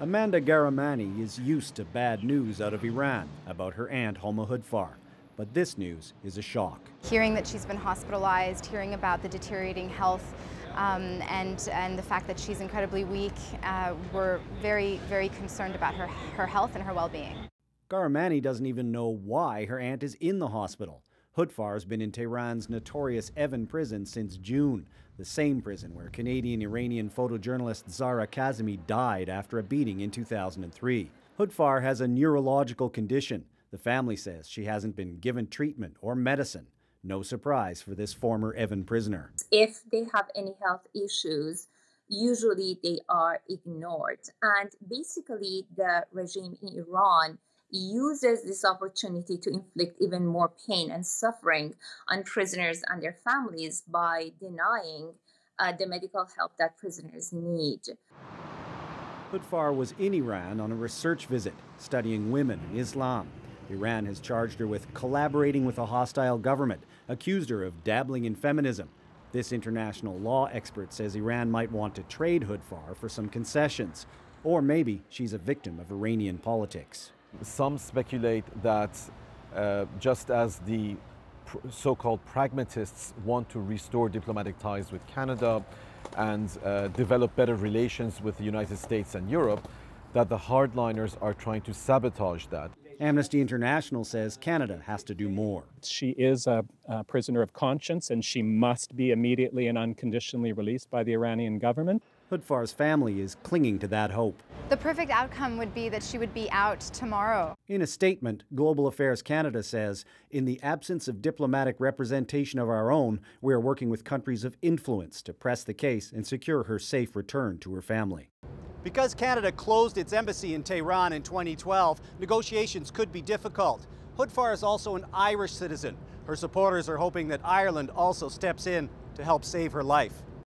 Amanda Garamani is used to bad news out of Iran about her aunt Homa Hoodfar, but this news is a shock. Hearing that she's been hospitalized, hearing about the deteriorating health and the fact that she's incredibly weak, we're very, very concerned about her health and her well-being. Garamani doesn't even know why her aunt is in the hospital. Hoodfar has been in Tehran's notorious Evin prison since June, the same prison where Canadian-Iranian photojournalist Zahra Kazemi died after a beating in 2003. Hoodfar has a neurological condition. The family says she hasn't been given treatment or medicine. No surprise for this former Evin prisoner. If they have any health issues, usually they are ignored. And basically the regime in Iran uses this opportunity to inflict even more pain and suffering on prisoners and their families by denying the medical help that prisoners need. Hoodfar was in Iran on a research visit, studying women in Islam. Iran has charged her with collaborating with a hostile government, accused her of dabbling in feminism. This international law expert says Iran might want to trade Hoodfar for some concessions, or maybe she's a victim of Iranian politics. Some speculate that just as the so-called pragmatists want to restore diplomatic ties with Canada and develop better relations with the United States and Europe, that the hardliners are trying to sabotage that. Amnesty International says Canada has to do more. She is a prisoner of conscience and she must be immediately and unconditionally released by the Iranian government. Hoodfar's family is clinging to that hope. The perfect outcome would be that she would be out tomorrow. In a statement, Global Affairs Canada says, in the absence of diplomatic representation of our own, we are working with countries of influence to press the case and secure her safe return to her family. Because Canada closed its embassy in Tehran in 2012, negotiations could be difficult. Hoodfar is also an Irish citizen. Her supporters are hoping that Ireland also steps in to help save her life.